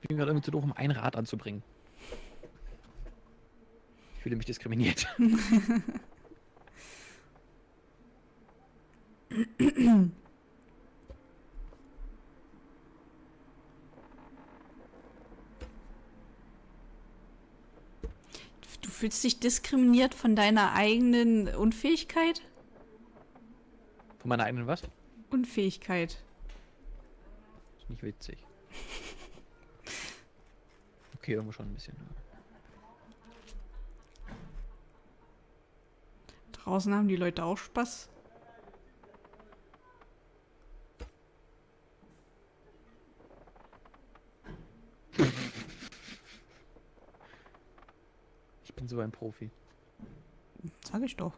Ich bin gerade irgendwie zu doof, um ein Rad anzubringen. Ich fühle mich diskriminiert. Du fühlst dich diskriminiert von deiner eigenen Unfähigkeit? Von meiner eigenen was? Unfähigkeit. Ist nicht witzig. Okay, irgendwo schon ein bisschen. Draußen haben die Leute auch Spaß. Ich bin so ein Profi. Sag ich doch.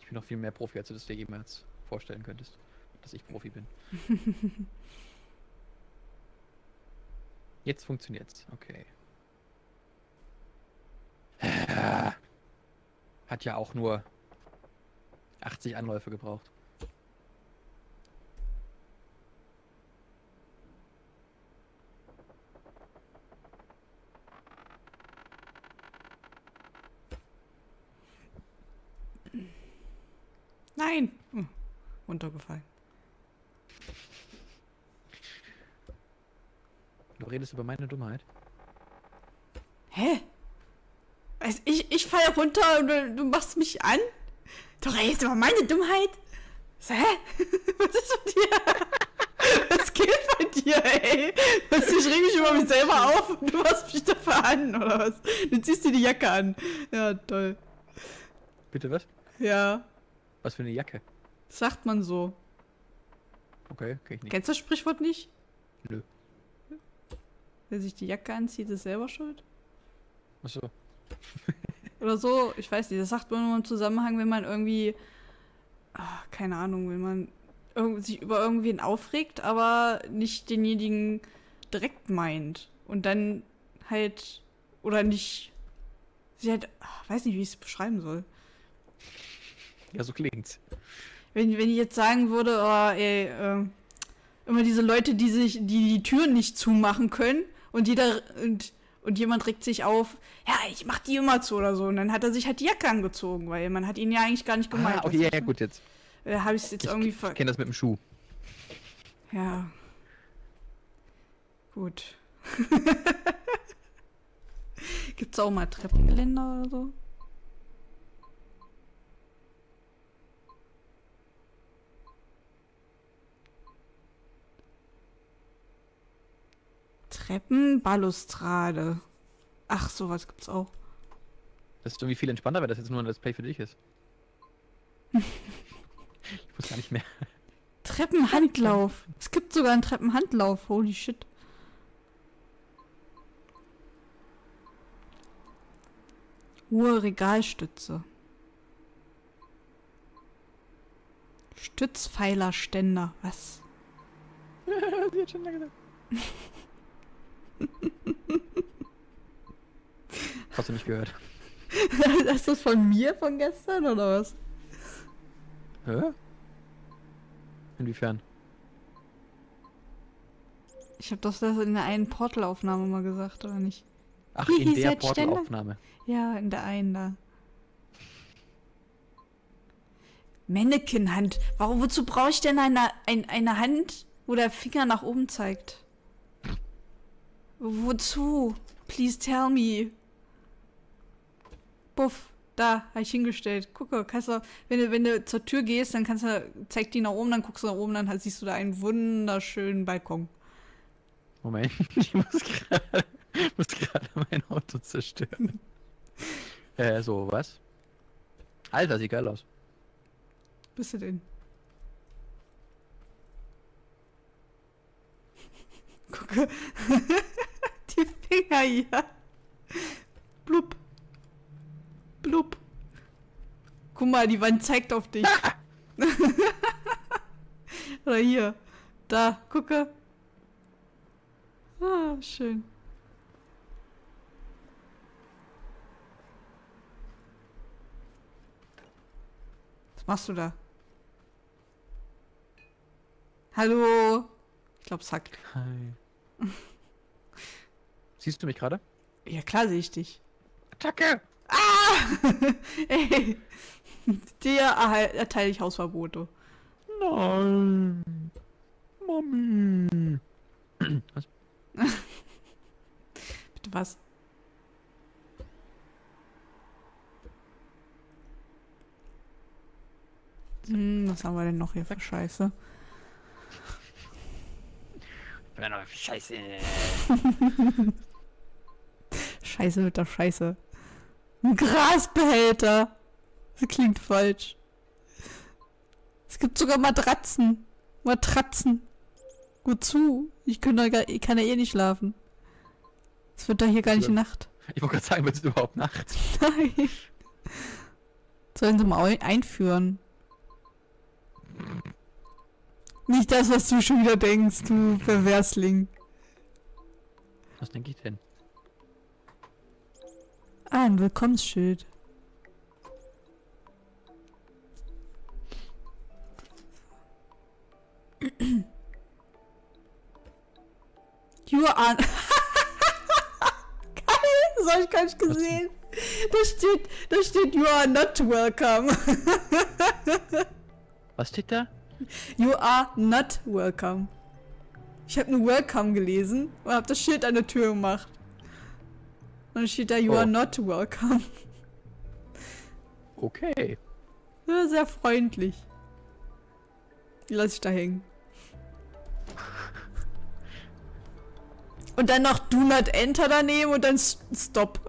Ich bin noch viel mehr Profi, als du das dir jemals vorstellen könntest, dass ich Profi bin. Jetzt funktioniert's. Okay. Hat ja auch nur 80 Anläufe gebraucht. Nein! Runtergefallen. Du redest über meine Dummheit? Hä? Also ich falle runter und du machst mich an? Du redest über meine Dummheit? Hä? Was ist mit dir? Was geht bei dir, ey? Was, ich reg mich über mich selber auf und du machst mich dafür an, oder was? Du ziehst dir die Jacke an. Ja, toll. Bitte was? Ja. Was für eine Jacke? Das sagt man so. Okay, kenn ich nicht. Kennst du das Sprichwort nicht? Nö. Wer sich die Jacke anzieht, ist selber schuld? Ach so. Oder so, ich weiß nicht, das sagt man nur im Zusammenhang, wenn man irgendwie, ach, keine Ahnung, wenn man sich über irgendwen aufregt, aber nicht denjenigen direkt meint. Und dann halt, oder nicht, sie halt, ach, weiß nicht, wie ich es beschreiben soll. Ja, so klingt's. Wenn ich jetzt sagen würde, oh, ey, immer diese Leute, die Türen nicht zumachen können und jemand regt sich auf, ja, ich mach die immer zu oder so. Und dann hat er sich halt die Jacke angezogen, weil man hat ihn ja eigentlich gar nicht gemeint. Ah, okay, ja, gut, jetzt. Habe ich es jetzt irgendwie ver... Ich kenne das mit dem Schuh. Ja. Gut. Gibt's auch mal Treppengeländer oder so? Treppenbalustrade. Ach, sowas gibt's auch. Das ist irgendwie viel entspannter, weil das jetzt nur ein Let's Play für dich ist. Ich muss gar nicht mehr. Treppenhandlauf. Es gibt sogar einen Treppenhandlauf. Holy shit. Hohe Regalstütze. Stützpfeilerständer. Was? Sie hat schon lange gesagt. Hast du nicht gehört? Hast du das von mir von gestern oder was? Hä? Inwiefern? Ich habe das in der einen Portalaufnahme mal gesagt, oder nicht? Ach, in der Portalaufnahme? Ja, in der einen da. Mannequin-Hand. Wozu brauche ich denn eine Hand, wo der Finger nach oben zeigt? Wozu? Please tell me. Buff, da, habe ich hingestellt. Gucke, kannst du, wenn du zur Tür gehst, dann kannst du, zeig die nach oben, dann guckst du nach oben, dann siehst du da einen wunderschönen Balkon. Moment, ich muss gerade mein Auto zerstören. So, was? Alter, sieht geil aus. Bist du denn? Gucke. Die Finger hier. Blub. Blub. Guck mal, die Wand zeigt auf dich. Ah! Oder hier. Da, gucke. Ah, schön. Was machst du da? Hallo? Ich glaube, es hackt. Hi. Siehst du mich gerade? Ja, klar sehe ich dich. Attacke! Ah! Ey! Dir erteile ich Hausverbote. Nein! Mami! Was? Bitte was? Hm, was haben wir denn noch hier für Scheiße? Scheiße. Scheiße mit der Scheiße. Ein Grasbehälter. Das klingt falsch. Es gibt sogar Matratzen. Matratzen. Wozu? Ich kann ja eh nicht schlafen. Es wird da hier gar nicht Nacht. Ich wollte gerade sagen, wird es überhaupt Nacht? Nein. Sollen sie mal einführen. Nicht das, was du schon wieder denkst, du Perversling. Was denke ich denn? Ah, ein Willkommensschild. You are... Geil, das habe ich gar nicht gesehen. Da steht, you are not welcome. Was steht da? You are not welcome. Ich habe nur welcome gelesen und habe das Schild an der Tür gemacht. Und dann steht da, you are not welcome. Okay. Ja, sehr freundlich. Die lasse ich da hängen. Und dann noch do not enter daneben und dann stop.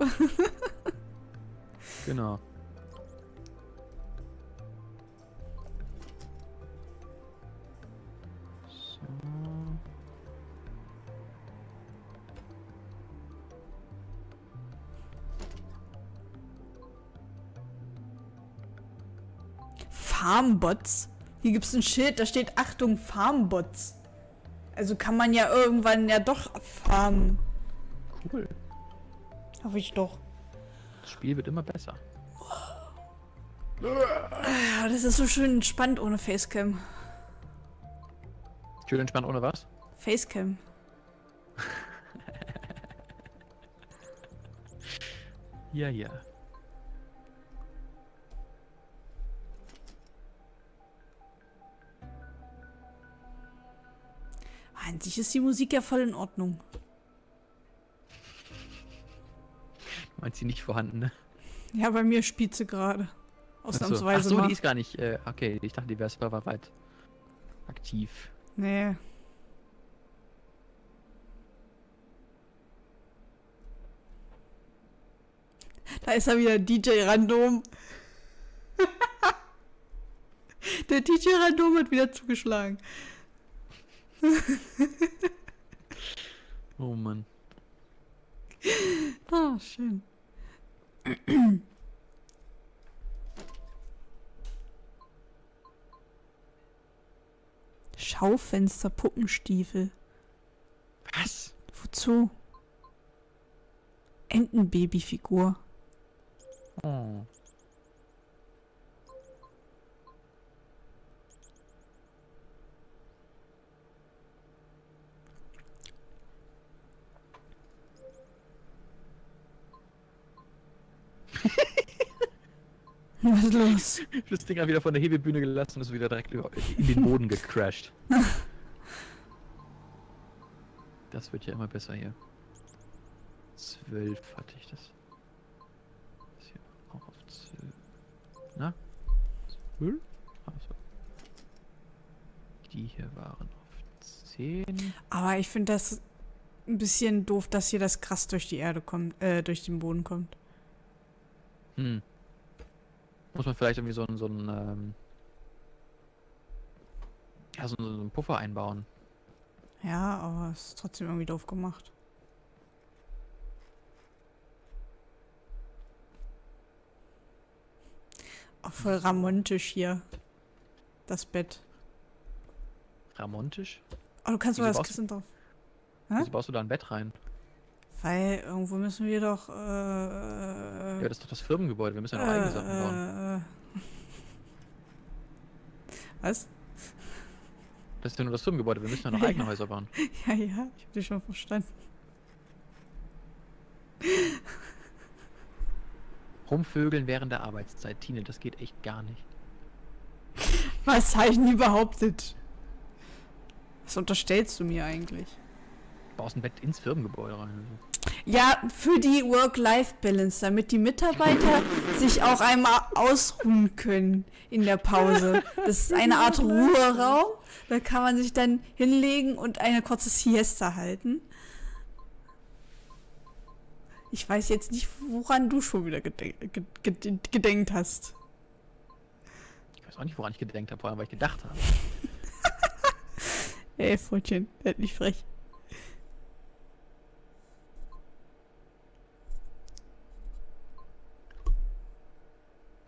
Genau. Farmbots? Hier gibt es ein Schild, da steht Achtung Farmbots. Also kann man ja irgendwann ja doch farmen. Cool. Hoffe ich doch. Das Spiel wird immer besser. Das ist so schön entspannt ohne Facecam. Schön entspannt ohne was? Facecam. Ja, ja. An sich ist die Musik ja voll in Ordnung. Meint sie nicht vorhanden, ne? Ja, bei mir spielt sie gerade. Ausnahmsweise. Ach so, die ist gar nicht. Okay, ich dachte, die wäre serverweit aktiv. Nee. Da ist er wieder, DJ Random. Der DJ Random hat wieder zugeschlagen. Oh Mann. Ah, schön. Schaufenster, Puppenstiefel. Was? Wozu? Entenbabyfigur. Oh. Was ist los? Das Ding hat wieder von der Hebebühne gelassen und ist wieder direkt in den Boden gecrashed. Das wird ja immer besser hier. 12 hatte ich das. Das hier auch auf 12. Na? 12? Achso. Die hier waren auf 10. Aber ich finde das ein bisschen doof, dass hier das Gras durch die Erde kommt, durch den Boden kommt. Hm. Muss man vielleicht irgendwie so einen Puffer einbauen. Ja, aber es ist trotzdem irgendwie doof gemacht. Auch voll ramontisch hier. Das Bett. Ramontisch? Oh, du kannst sogar das Kissen drauf. Hä? Wieso baust du da ein Bett rein? Weil irgendwo müssen wir doch. Ja, das ist doch das Firmengebäude, wir müssen ja noch eigene Sachen bauen. Was? Das ist ja nur das Firmengebäude, wir müssen ja noch eigene Häuser bauen. Ja, ja, ich hab dich schon verstanden. Rumvögeln während der Arbeitszeit, Tine, das geht echt gar nicht. Was habe ich nie behauptet? Was unterstellst du mir eigentlich? Du baust ein Bett ins Firmengebäude rein. Ja, für die Work-Life-Balance, damit die Mitarbeiter sich auch einmal ausruhen können in der Pause. Das ist eine Art Ruheraum, da kann man sich dann hinlegen und eine kurze Siesta halten. Ich weiß jetzt nicht, woran du schon wieder gedenkt hast. Ich weiß auch nicht, woran ich gedenkt habe, vor allem, weil ich gedacht habe. Ey, Freundchen, werd nicht frech.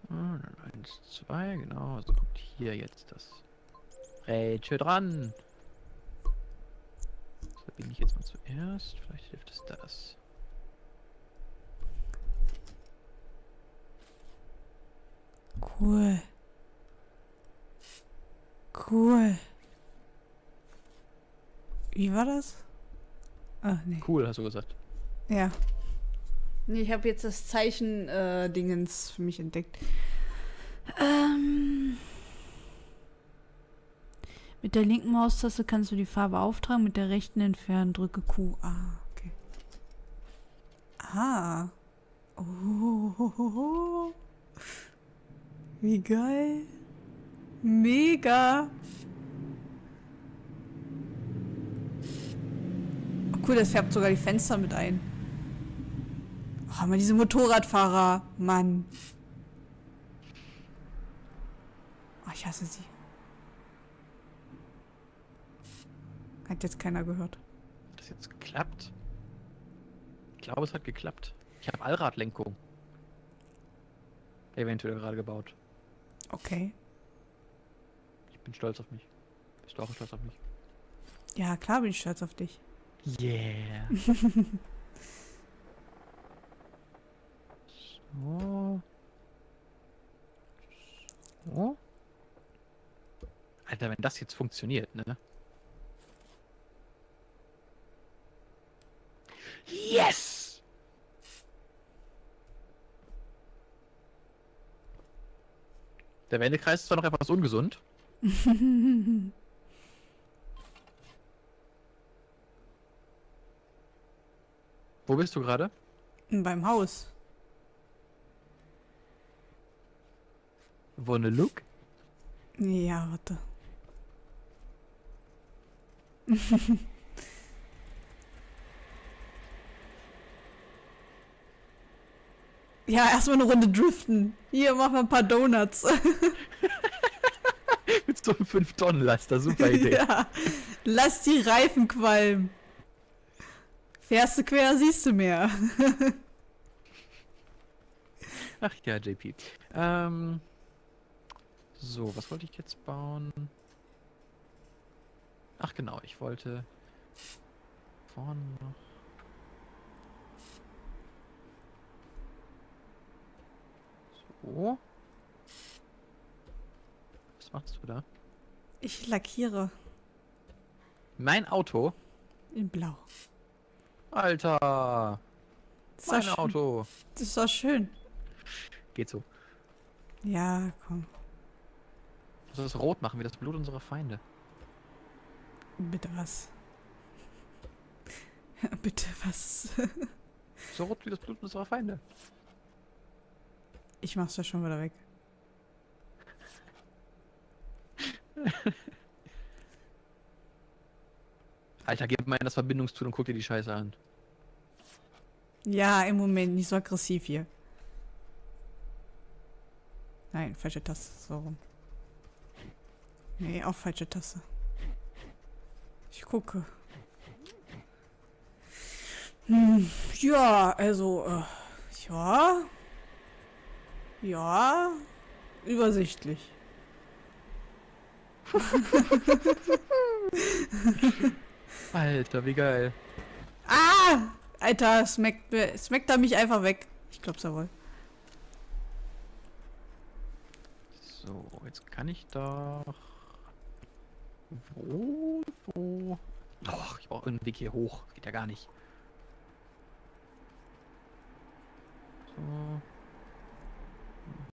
Dann 1, 2, genau, so kommt hier jetzt das Rätsel dran. Das verbinde ich jetzt mal zuerst, vielleicht hilft es das. Cool. Cool. Wie war das? Ach nee. Cool, hast du gesagt. Ja. Nee, ich habe jetzt das Zeichen Dingens für mich entdeckt. Mit der linken Maustaste kannst du die Farbe auftragen, mit der rechten entfernen, drücke Q. Ah, okay. Ah. Oh. Wie geil. Mega. Oh, cool, das färbt sogar die Fenster mit ein. Oh, mal diese Motorradfahrer. Mann. Oh, ich hasse sie. Hat jetzt keiner gehört. Hat das jetzt geklappt? Ich glaube, es hat geklappt. Ich habe Allradlenkung. Eventuell gerade gebaut. Okay. Ich bin stolz auf mich. Bist du auch stolz auf mich? Ja, klar bin ich stolz auf dich. Yeah. So. So. Alter, wenn das jetzt funktioniert, ne? Yes! Der Wendekreis ist zwar noch etwas ungesund. Wo bist du gerade? Beim Haus. Wanna look? Ja, warte. Ja, erstmal eine Runde driften. Hier, machen wir ein paar Donuts. Mit so einem 5-Tonnen-Laster, super Idee. Ja, lass die Reifen qualmen. Fährst du quer, siehst du mehr. Ach ja, JP. So, was wollte ich jetzt bauen? Ach genau, ich wollte vorne noch. So. Was machst du da? Ich lackiere. Mein Auto? In Blau. Alter! Mein Auto! Das ist doch schön. Geht so. Ja, komm. Das rot machen wir, das Blut unserer Feinde. Bitte was? Bitte was? So rot wie das Blut unserer Feinde. Ich mach's ja schon wieder weg. Alter, gib mal in das Verbindungstool und guck dir die Scheiße an. Ja, im Moment, nicht so aggressiv hier. Nein, falsche Taste, so rum. Nee, auch falsche Taste. Ich gucke. Hm, ja, also, ja. Ja, übersichtlich. Alter, wie geil. Ah! Alter, smackt er mich einfach weg. Ich glaub's ja wohl. So, jetzt kann ich doch... Wo? Ach, ich brauche irgendeinen Weg hier hoch. Geht ja gar nicht.